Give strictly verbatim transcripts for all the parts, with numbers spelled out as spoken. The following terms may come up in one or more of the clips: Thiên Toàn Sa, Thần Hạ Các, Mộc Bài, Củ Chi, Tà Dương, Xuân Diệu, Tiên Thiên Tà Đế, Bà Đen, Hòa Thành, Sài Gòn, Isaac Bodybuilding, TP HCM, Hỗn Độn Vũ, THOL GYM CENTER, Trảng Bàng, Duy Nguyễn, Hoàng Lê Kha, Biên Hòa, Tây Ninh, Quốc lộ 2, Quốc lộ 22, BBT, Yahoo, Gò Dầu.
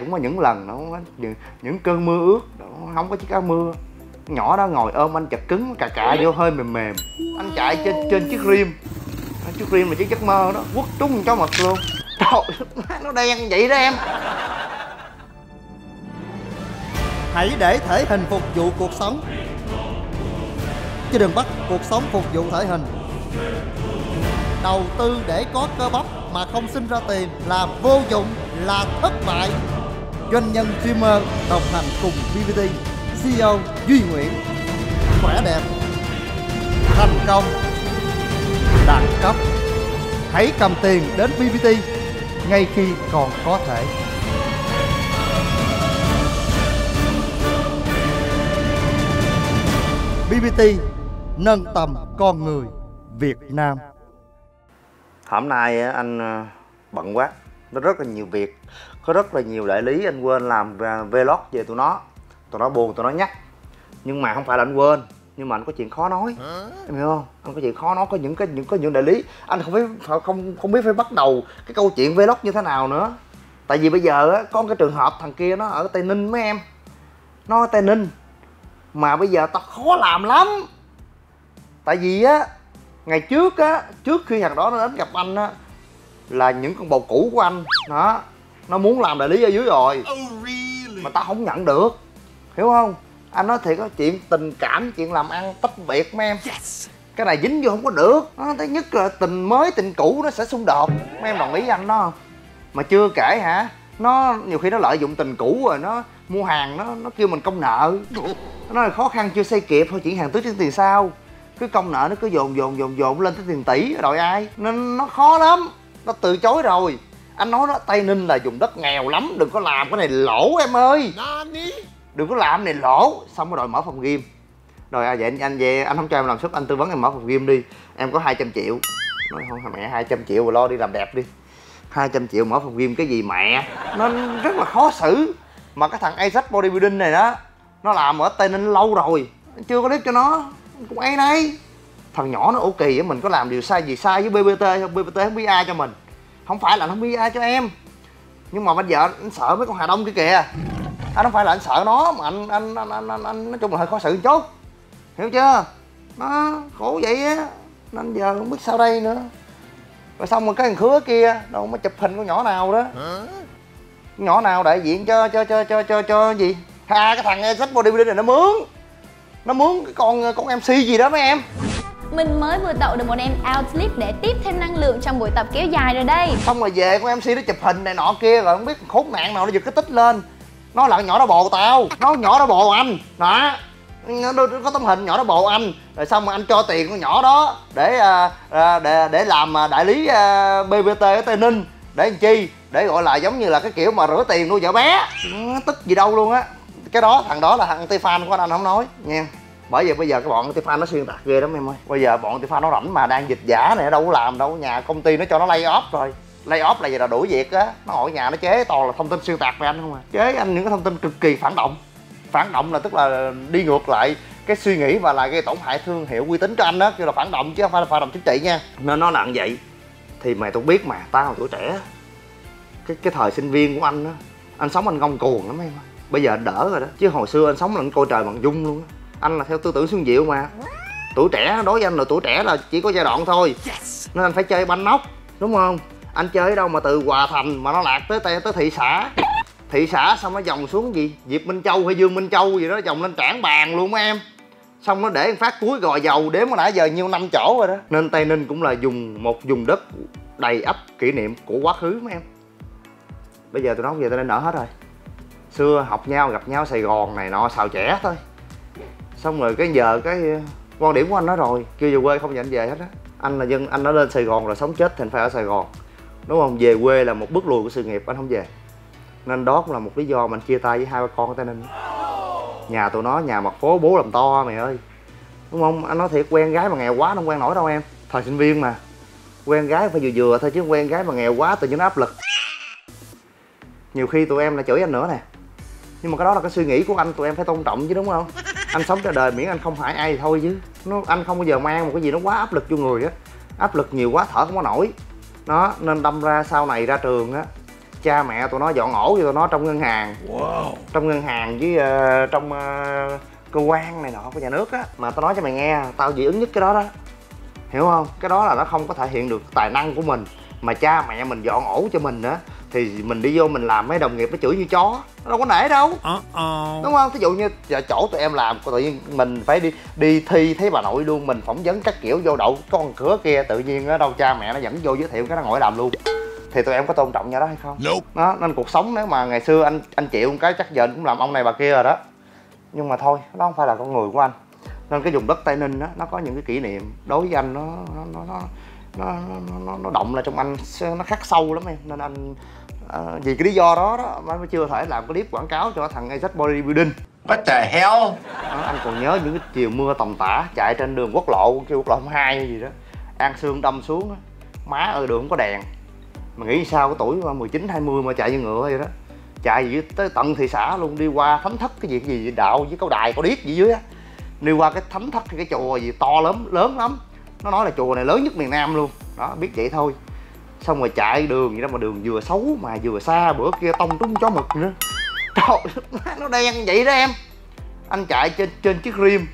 Cũng có những lần nó những, những cơn mưa ướt, nó không có chiếc áo mưa. Nhỏ đó ngồi ôm anh chặt cứng, cà cà vô hơi mềm mềm. Anh chạy trên trên chiếc rim, chiếc rim mà chiếc giấc mơ đó, quất trúng cho mặt luôn. Trời, nó đen vậy đó em. Hãy để thể hình phục vụ cuộc sống, chứ đừng bắt cuộc sống phục vụ thể hình. Đầu tư để có cơ bắp mà không sinh ra tiền là vô dụng, là thất bại. Doanh nhân streamer đồng hành cùng bê bê tê, xê e ô Duy Nguyễn. Khỏe đẹp, thành công, đẳng cấp. Hãy cầm tiền đến bê bê tê ngay khi còn có thể. bê bê tê nâng tầm con người Việt Nam. Hôm nay anh bận quá, nó rất là nhiều việc, có rất là nhiều đại lý anh quên làm vlog về tụi nó. Tụi nó buồn, tụi nó nhắc. Nhưng mà không phải là anh quên, nhưng mà anh có chuyện khó nói, em hiểu không? Anh có chuyện khó nói, có những cái những có những đại lý anh không biết không không biết phải bắt đầu cái câu chuyện vlog như thế nào nữa. Tại vì bây giờ có cái trường hợp thằng kia nó ở Tây Ninh mấy em, nó ở Tây Ninh mà bây giờ tao khó làm lắm. Tại vì á, ngày trước á, trước khi thằng đó nó đến gặp anh á, là những con bầu cũ của anh đó, nó muốn làm đại lý ở dưới rồi mà tao không nhận được, hiểu không? Anh nói thiệt, có chuyện tình cảm, chuyện làm ăn tách biệt mấy em. Yes. Cái này dính vô không có được. Nó thứ nhất là tình mới tình cũ nó sẽ xung đột, mấy em đồng ý anh đó không? Mà chưa kể hả, nó nhiều khi nó lợi dụng tình cũ rồi nó mua hàng, nó nó kêu mình công nợ, nó là khó khăn chưa xây kịp thôi, chuyển hàng tới trên tiền sau, cứ công nợ nó cứ dồn dồn dồn dồn lên tới tiền tỷ đòi ai, nên nó khó lắm. Nó từ chối rồi. Anh nói đó, Tây Ninh là vùng đất nghèo lắm, đừng có làm cái này lỗ em ơi, đừng có làm cái này lỗ. Xong rồi đòi mở phòng gym. Rồi à, vậy anh, anh về anh không cho em làm sub, anh tư vấn em mở phòng gym đi, em có hai trăm triệu. Nói không mẹ, hai trăm triệu mà lo đi làm đẹp đi, hai trăm triệu mở phòng gym cái gì mẹ. Nó rất là khó xử. Mà cái thằng Isaac Bodybuilding này đó, nó làm ở Tây Ninh lâu rồi, chưa có clip cho nó, cũng ấy nấy. Thằng nhỏ nó ổ kỳ, mình có làm điều sai gì sai với bê bê tê không? bê bê tê không biết ai cho mình. Không phải là nó không biết ai cho em, nhưng mà bây giờ anh sợ mấy con Hà Đông kia kìa. Anh không phải là anh sợ nó, mà anh anh anh anh, anh, anh nói chung là hơi khó xử một chút, hiểu chưa? Nó khổ vậy á, nên giờ không biết sao đây nữa. Rồi xong rồi cái thằng khứa kia đâu mới chụp hình con nhỏ nào đó, nhỏ nào đại diện cho cho cho cho cho cho gì ha. Cái thằng sách Bodybuilding này nó mướn nó mướn cái con con em xê gì đó mấy em. Mình mới vừa tậu được một em outlet để tiếp thêm năng lượng trong buổi tập kéo dài rồi đây. Xong rồi về con em xê nó chụp hình này nọ kia, rồi không biết khốn nạn nào nó giật cái tích lên. Nó là con nhỏ đó bồ tao, nó nhỏ đó bồ anh. Đó, nó có tấm hình nhỏ đó bồ anh. Rồi xong rồi anh cho tiền con nhỏ đó để để, để làm đại lý bê bê tê ở Tây Ninh. Để làm chi? Để gọi là giống như là cái kiểu mà rửa tiền nuôi vợ bé. Nó tức gì đâu luôn á. Cái đó, thằng đó là thằng anti-fan của anh, anh không nói nha. Bởi vì bây giờ cái bọn anti-fan nó xuyên tạc ghê lắm em ơi. Bây giờ bọn anti-fan nó rảnh mà đang dịch giả này, đâu có làm đâu, nhà công ty nó cho nó lay off rồi. Lay off là gì? Là đuổi việc á. Nó ở nhà nó chế toàn là thông tin xuyên tạc về anh không à. Chế anh những cái thông tin cực kỳ phản động. Phản động là tức là đi ngược lại cái suy nghĩ và là gây tổn hại thương hiệu uy tín cho anh đó, kêu là phản động chứ không phải là phản động chính trị nha. Nên nó là như vậy. Thì mày tao biết mà, tao là tuổi trẻ. Cái cái thời sinh viên của anh á, anh sống anh ngông cuồng lắm em ơi. Bây giờ đỡ rồi đó, chứ hồi xưa anh sống là anh coi trời bằng dung luôn á. Anh là theo tư tưởng Xuân Diệu mà. Tuổi trẻ đối với anh là tuổi trẻ là chỉ có giai đoạn thôi. Nên anh phải chơi banh nóc, đúng không? Anh chơi ở đâu mà từ Hòa Thành mà nó lạc tới tới, tới thị xã. Thị xã xong nó vòng xuống gì Diệp Minh Châu hay Dương Minh Châu gì đó, vòng lên Trảng Bàng luôn á em. Xong nó để phát cuối Gò Dầu, đếm hồi nãy giờ nhiêu năm chỗ rồi đó. Nên Tây Ninh cũng là vùng một vùng đất đầy ắp kỷ niệm của quá khứ mấy em. Bây giờ tụi nó về Tây Ninh ở hết rồi. Xưa học nhau gặp nhau Sài Gòn này nọ xào trẻ thôi. Xong rồi cái giờ cái quan điểm của anh đó rồi, kêu về quê không nhận về hết á. Anh là dân, anh đã lên Sài Gòn rồi, sống chết thì phải ở Sài Gòn, đúng không? Về quê là một bước lùi của sự nghiệp, anh không về. Nên đó cũng là một lý do mà anh chia tay với hai ba con ở Tây Ninh. Nhà tụi nó nhà mặt phố bố làm to mày ơi, đúng không? Anh nói thiệt, quen gái mà nghèo quá không quen nổi đâu em. Thời sinh viên mà quen gái phải vừa vừa thôi, chứ quen gái mà nghèo quá tự nhiên nó áp lực. Nhiều khi tụi em lại chửi anh nữa nè, nhưng mà cái đó là cái suy nghĩ của anh, tụi em phải tôn trọng chứ, đúng không? Anh sống ra đời miễn anh không hại ai thì thôi chứ. Nó, anh không bao giờ mang một cái gì nó quá áp lực cho người á. Áp lực nhiều quá thở không có nổi. Nó nên đâm ra sau này ra trường á, cha mẹ tụi nó dọn ổ cho tụi nó trong ngân hàng. Wow. Trong ngân hàng với uh, trong uh, cơ quan này nọ của nhà nước á. Mà tao nói cho mày nghe, tao dị ứng nhất cái đó đó, hiểu không? Cái đó là nó không có thể hiện được tài năng của mình, mà cha mẹ mình dọn ổ cho mình nữa thì mình đi vô mình làm mấy đồng nghiệp nó chửi như chó, nó đâu có nể đâu. uh -oh. Đúng không? Ví dụ như chỗ tụi em làm tự nhiên mình phải đi đi thi thấy bà nội luôn, mình phỏng vấn các kiểu vô đậu con cửa kia, tự nhiên ở đâu cha mẹ nó dẫn vô giới thiệu cái nó ngồi làm luôn. Thì tụi em có tôn trọng nhau đó hay không? Nope. Đó, nên cuộc sống nếu mà ngày xưa anh anh chịu một cái chắc giờ anh cũng làm ông này bà kia rồi đó. Nhưng mà thôi, đó không phải là con người của anh. Nên cái vùng đất Tây Ninh đó, nó có những cái kỷ niệm đối với anh, nó nó nó nó nó, nó động lại trong anh, nó khắc sâu lắm em. Nên anh à, vì cái lý do đó đó mà anh chưa thể làm clip quảng cáo cho thằng Isaac Bodybuilding. What the hell? Đó, anh còn nhớ những cái chiều mưa tầm tã chạy trên đường quốc lộ, kêu quốc lộ hai gì đó, An Sương đâm xuống đó. Má ơi, đường không có đèn. Mà nghĩ sao cái tuổi mười chín hai mươi mà chạy như ngựa vậy đó, chạy gì tới tận thị xã luôn, đi qua thánh thất cái việc gì đạo với câu đài câu điếc gì dưới á, đi qua cái thánh thất cái chùa gì to lớn lớn lắm, nó nói là chùa này lớn nhất miền Nam luôn đó, biết vậy thôi. Xong rồi chạy đường vậy đó mà đường vừa xấu mà vừa xa, bữa kia tông trúng chó mực nữa, trời nó đen vậy đó em. Anh chạy trên trên chiếc rim,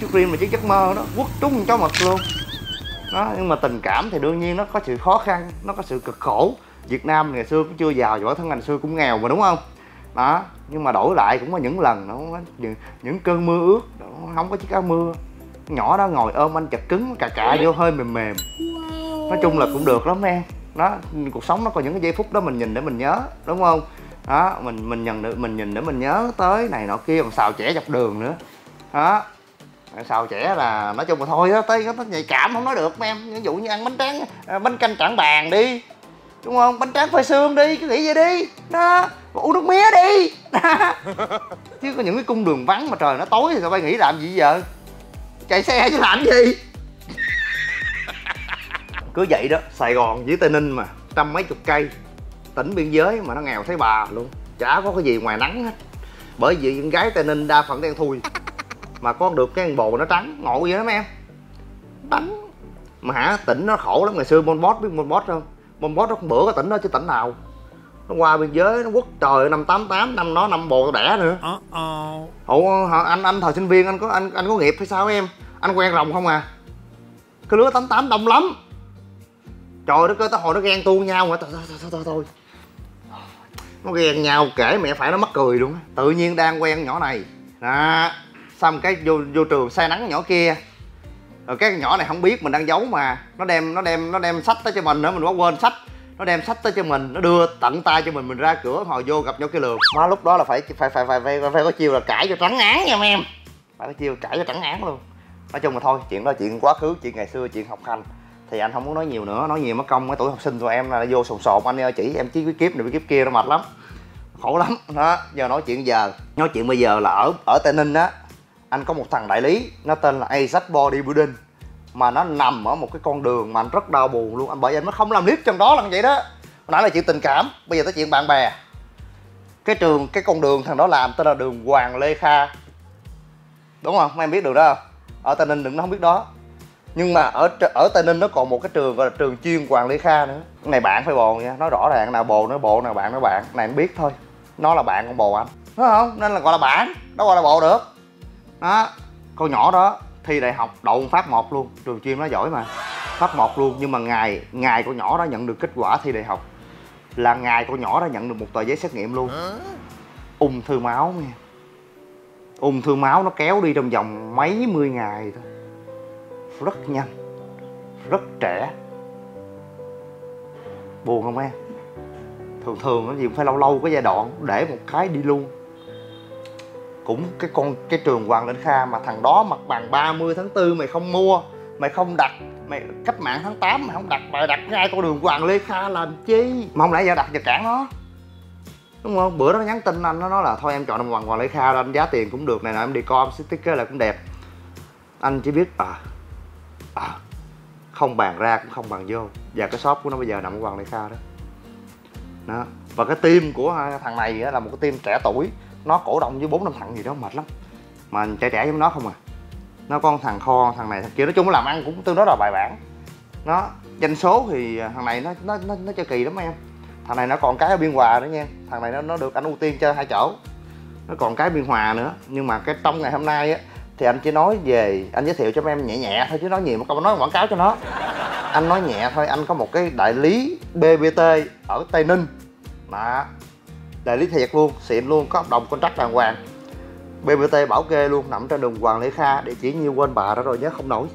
chiếc rim là chiếc giấc mơ đó, quất trúng chó mực luôn đó. Nhưng mà tình cảm thì đương nhiên nó có sự khó khăn, nó có sự cực khổ. Việt Nam ngày xưa cũng chưa giàu, bản thân ngày xưa cũng nghèo mà, đúng không? Đó, nhưng mà đổi lại cũng có những lần nó những, những cơn mưa ướt, nó không có chiếc áo mưa, nhỏ đó ngồi ôm anh chặt cứng, cà cà vô hơi mềm mềm. Nói chung là cũng được lắm em. Đó, cuộc sống nó có những cái giây phút đó mình nhìn để mình nhớ, đúng không? Đó, mình mình nhận được, mình nhìn để mình nhớ tới này nọ kia, còn xào trẻ dọc đường nữa. Đó. Xào trẻ là nói chung là thôi đó, tới nó nhạy cảm không nói được em. Ví dụ như ăn bánh tráng, bánh canh Trảng Bàng đi, đúng không? Bánh tráng phơi xương đi, cứ nghĩ vậy đi đó, uống nước mía đi đó. Chứ có những cái cung đường vắng mà trời nó tối thì tụi bay nghĩ làm gì giờ, chạy xe chứ làm gì. Cứ vậy đó, Sài Gòn với Tây Ninh mà trăm mấy chục cây, tỉnh biên giới mà nó nghèo thấy bà luôn, chả có cái gì ngoài nắng hết. Bởi vì những gái Tây Ninh đa phần đen thui, mà có được cái bồ nó trắng ngộ vậy lắm em, trắng mà hả. Tỉnh nó khổ lắm, ngày xưa Bon Bót, biết Bon Bót không? Bon Bót nó cũng bữa cái tỉnh đó chứ tỉnh nào, nó qua biên giới nó quất trời năm tám tám, năm nó năm bồ đẻ nữa. Uh-oh. Ủa anh anh thời sinh viên anh có anh anh có nghiệp hay sao em? Anh quen rồng không à? Cái lứa tám tám đông lắm, trời đất ơi, tới hồi nó ghen tuông nhau mà. Thôi thôi thôi thôi, nó ghen nhau kể mẹ phải, nó mắc cười luôn á. Tự nhiên đang quen nhỏ này đó, xong cái vô vô trường say nắng nhỏ kia, rồi cái nhỏ này không biết mình đang giấu mà nó đem nó đem nó đem sách tới cho mình nữa, mình quá quên sách, nó đem sách tới cho mình, nó đưa tận tay cho mình. Mình ra cửa hồi vô gặp nhau cái lượt má, lúc đó là phải phải phải phải phải, phải có chiêu là cãi cho trắng án nha em, phải có chiêu cãi cho trắng án luôn. Nói chung là thôi, chuyện đó chuyện quá khứ, chuyện ngày xưa, chuyện học hành thì anh không muốn nói nhiều nữa, nói nhiều mất công. Cái tuổi học sinh tụi em là vô sồn sồn anh ơi, chỉ em chỉ cái kiếp này cái kiếp kia nó mệt lắm, khổ lắm đó. Giờ nói chuyện giờ nói chuyện bây giờ là ở ở Tây Ninh á, anh có một thằng đại lý nó tên là Isaac Bodybuilding, mà nó nằm ở một cái con đường mà anh rất đau buồn luôn anh, bởi vì anh mới không làm clip trong đó là vậy đó. Hồi nãy là chuyện tình cảm, bây giờ tới chuyện bạn bè. Cái trường cái con đường thằng đó làm tên là đường Hoàng Lê Kha, đúng không? Mấy em biết đường đó không? Ở Tây Ninh đừng nó không biết đó, nhưng mà ở ở Tây Ninh nó còn một cái trường gọi là trường chuyên Hoàng Lê Kha nữa. Cái này bạn phải bồ nha, nói rõ ràng, nào bồ nói bộ, nào bạn nói bạn. Cái này anh biết thôi, nó là bạn con bồ anh, đúng không? Nên là gọi là bạn, đâu gọi là bộ được. Đó, con nhỏ đó thi đại học đậu Pháp một luôn, trường chuyên nó giỏi mà, Pháp một luôn. Nhưng mà ngày ngày con nhỏ đó nhận được kết quả thi đại học là ngày con nhỏ đó nhận được một tờ giấy xét nghiệm luôn. Ung thư máu nha, ung thư máu nó kéo đi trong vòng mấy mươi ngày thôi, rất nhanh, rất trẻ. Buồn không em? Thường thường nó gì cũng phải lâu lâu cái giai đoạn để một cái đi luôn. Cũng cái con cái trường Hoàng Lê Kha mà thằng đó mặt bằng ba mươi tháng tư mày không mua, mày không đặt, mày cách mạng tháng tám mày không đặt, mày đặt ngay con đường Hoàng Lê Kha làm chi? Mà không lẽ giờ đặt giờ cản nó, đúng không? Bữa đó nó nhắn tin anh, nó nói là thôi em chọn đồng Hoàng Hoàng Lê Kha, anh giá tiền cũng được này nọ, em đi com sticker là cũng đẹp. Anh chỉ biết à, à không bàn ra cũng không bàn vô, và cái shop của nó bây giờ nằm ở Hoàng Lê Kha đó. Đó, và cái team của thằng này là một cái team trẻ tuổi, nó cổ động với bốn năm thằng gì đó mệt lắm, mà trẻ trẻ giống nó không à. Nó con thằng Kho, thằng này thằng kia, nói chung nó làm ăn cũng tương đối là bài bản. Nó danh số thì thằng này nó nó nó, nó chơi kỳ lắm em. Thằng này nó còn cái ở Biên Hòa nữa nha. Thằng này nó, nó được anh ưu tiên cho hai chỗ. Nó còn cái Biên Hòa nữa. Nhưng mà cái trong ngày hôm nay á, thì anh chỉ nói về, anh giới thiệu cho em nhẹ nhẹ thôi chứ nói nhiều mà không nói quảng cáo cho nó. Anh nói nhẹ thôi, anh có một cái đại lý bê bê tê ở Tây Ninh mà. Đại lý thiệt luôn, xịn luôn, có hợp đồng contract đàng hoàng. bê bê tê bảo kê luôn, nằm trên đường Hoàng Lê Kha, địa chỉ nhiêu quên bà đó rồi nhớ không nổi.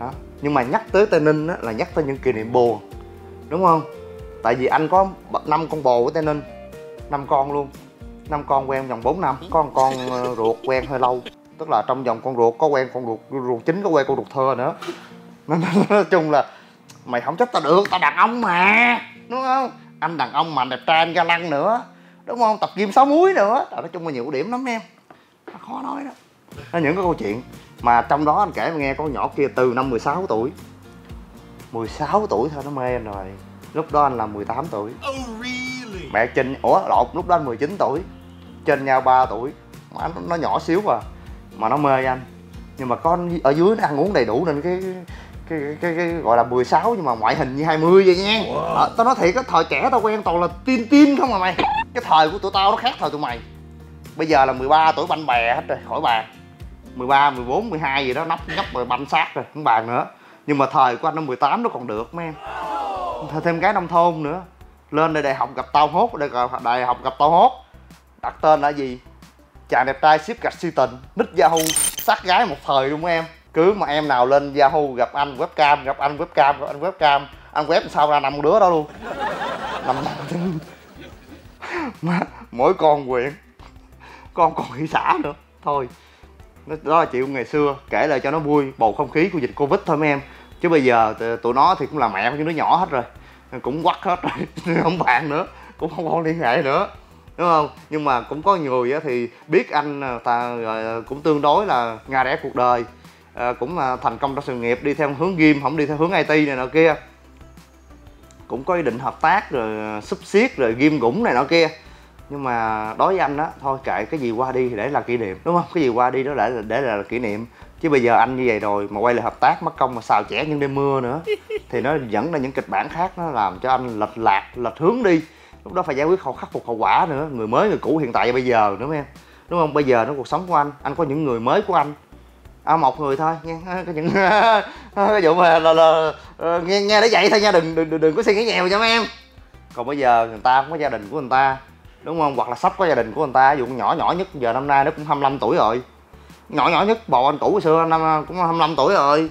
Đó. Nhưng mà nhắc tới Tây Ninh á, là nhắc tới những kỷ niệm buồn, đúng không? Tại vì anh có năm con bồ của Tây Ninh, năm con luôn, năm con quen vòng bốn năm, có một con ruột quen hơi lâu, tức là trong vòng con ruột có quen con ruột ruột chính, có quen con ruột thơ nữa. Nói chung là mày không trách tao được, tao đàn ông mà, đúng không? Anh đàn ông mà đẹp trai, anh ga lăng nữa, đúng không? Tập gym sáu múi nữa. Nói chung là nhiều điểm lắm em, khó nói đó. Nó những cái câu chuyện mà trong đó anh kể em nghe, con nhỏ kia từ năm mười sáu tuổi, mười sáu tuổi thôi nó mê em rồi. Lúc đó anh là mười tám tuổi. Oh, really? Mẹ Trinh, ủa lộn, lúc đó anh mười chín tuổi, trên nhau ba tuổi. Mà anh nó nhỏ xíu mà mà nó mê anh. Nhưng mà con ở dưới nó ăn uống đầy đủ nên cái cái cái, cái, cái gọi là mười sáu nhưng mà ngoại hình như hai mươi vậy nha. Wow. À, tao nói thiệt, cái thời trẻ tao quen toàn là tin tin không mà mày. Cái thời của tụi tao nó khác thời tụi mày. Bây giờ là mười ba tuổi banh bè hết rồi, khỏi bàn. mười ba, mười bốn, mười hai gì đó nắp nhóc rồi banh sát rồi, không bàn nữa. Nhưng mà thời của anh nó mười tám nó còn được mấy em. Thêm cái nông thôn nữa, lên đây đại học gặp tao hốt, đây đại học gặp tao hốt, đặt tên là gì, chàng đẹp trai ship gạch si tình, nít Yahoo, sát gái một thời luôn em. Cứ mà em nào lên Yahoo gặp anh webcam, gặp anh webcam, gặp anh webcam, anh web sao ra năm đứa đó luôn, năm mà mỗi con quyện, con còn thị xã nữa, thôi. Đó là chuyện ngày xưa, kể lại cho nó vui, bầu không khí của dịch Covid thôi mấy em. Chứ bây giờ tụi nó thì cũng là mẹ với đứa nhỏ hết rồi, cũng quắt hết rồi, không bạn nữa, cũng không còn liên hệ nữa, đúng không? Nhưng mà cũng có người thì biết anh ta rồi, cũng tương đối là nga rẽ cuộc đời, cũng thành công trong sự nghiệp, đi theo hướng game, không đi theo hướng i tê này nọ kia, cũng có ý định hợp tác rồi xúc xiết rồi game gũng này nọ kia. Nhưng mà đối với anh đó, thôi kệ, cái gì qua đi thì để là kỷ niệm, đúng không? Cái gì qua đi đó để là, để là kỷ niệm. Chứ bây giờ anh như vậy rồi mà quay lại hợp tác mất công mà xào trẻ những đêm mưa nữa thì nó dẫn ra những kịch bản khác, nó làm cho anh lệch lạc, lệch hướng đi. Lúc đó phải giải quyết, hậu khắc phục hậu quả nữa, người mới người cũ hiện tại và bây giờ nữa em, đúng không? Bây giờ nó cuộc sống của anh, anh có những người mới của anh, à một người thôi nha, có những cái vụ mà là, là, là nghe nghe để vậy thôi nha, đừng đừng đừng có suy nghĩ nhiều cho mấy em. Còn bây giờ người ta cũng có gia đình của người ta, đúng không? Hoặc là sắp có gia đình của người ta. Ví dụ nhỏ nhỏ nhất giờ năm nay nó cũng hai mươi lăm tuổi rồi, nhỏ nhỏ nhất bầu anh cũ hồi xưa năm cũng hai mươi lăm tuổi rồi,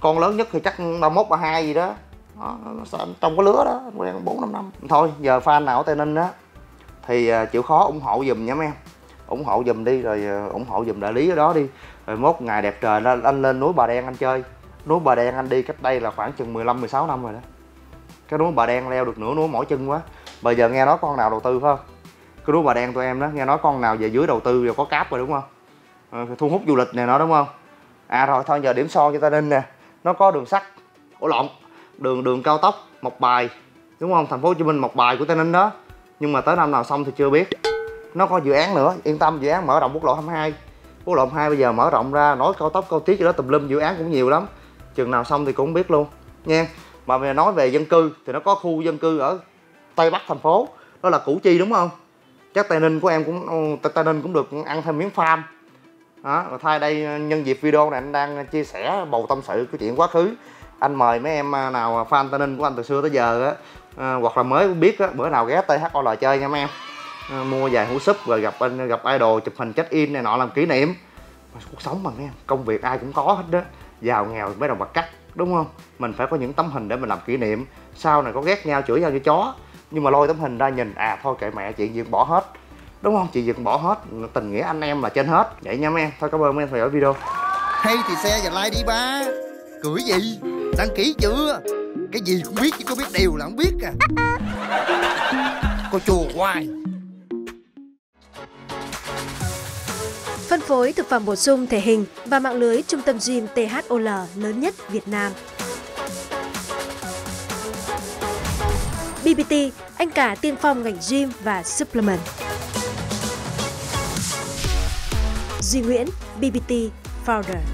con lớn nhất thì chắc ba mốt, ba hai gì đó, đó nó, trong cái lứa đó quen bốn năm năm. Thôi giờ fan nào ở Tây Ninh đó thì chịu khó ủng hộ giùm nha mấy em, ủng hộ giùm đi, rồi ủng hộ giùm đại lý ở đó đi, rồi mốt ngày đẹp trời lên anh lên núi Bà Đen anh chơi. Núi Bà Đen anh đi cách đây là khoảng chừng mười lăm, mười sáu năm rồi đó, cái núi Bà Đen leo được nửa núi mỏi chân quá. Bây giờ nghe nói con nào đầu tư phải không? Cái núi Bà Đen tụi em đó nghe nói con nào về dưới đầu tư rồi có cáp rồi, đúng không? Thu hút du lịch này nó, đúng không? À rồi thôi giờ điểm so cho Tây Ninh nè, nó có đường sắt, ổ lộn, đường đường cao tốc Mộc Bài, đúng không? Thành phố Hồ Chí Minh Mộc Bài của Tây Ninh đó. Nhưng mà tới năm nào xong thì chưa biết. Nó có dự án nữa, yên tâm, dự án mở rộng quốc lộ hai mươi hai. Quốc lộ hai mươi hai bây giờ mở rộng ra nói cao tốc cao tiết cho đó tùm lum, dự án cũng nhiều lắm. Chừng nào xong thì cũng không biết luôn nha. Mà bây giờ nói về dân cư thì nó có khu dân cư ở Tây Bắc thành phố, đó là Củ Chi, đúng không? Chắc Tây Ninh của em cũng Tây Ninh cũng được ăn thêm miếng farm. Đó, rồi thay đây nhân dịp video này anh đang chia sẻ bầu tâm sự của chuyện quá khứ. Anh mời mấy em nào fan Tây Ninh của anh từ xưa tới giờ á, à, hoặc là mới biết á, bữa nào ghé tê hát o lờ chơi nha mấy em, à, mua vài hũ súp rồi gặp anh gặp idol chụp hình check in này nọ làm kỷ niệm. Cuộc sống mà mấy em, công việc ai cũng có hết đó, giàu nghèo mấy đồng bạc cắt, đúng không? Mình phải có những tấm hình để mình làm kỷ niệm, sau này có ghét nhau chửi nhau như chó nhưng mà lôi tấm hình ra nhìn, à thôi kệ mẹ, chuyện gì bỏ hết, đúng không? Chị dừng bỏ hết, tình nghĩa anh em là trên hết. Vậy nha mấy em, thôi cảm ơn mấy em theo dõi video. Hay thì share và like đi ba. Cưỡi gì? Đăng ký chưa? Cái gì cũng biết chứ có biết điều là không biết à. Cô chùa hoài. Phân phối thực phẩm bổ sung thể hình và mạng lưới trung tâm gym tê hát o lờ lớn nhất Việt Nam. bê bê tê, anh cả tiên phong ngành gym và supplement. Duy Nguyễn, bê bê tê Founder.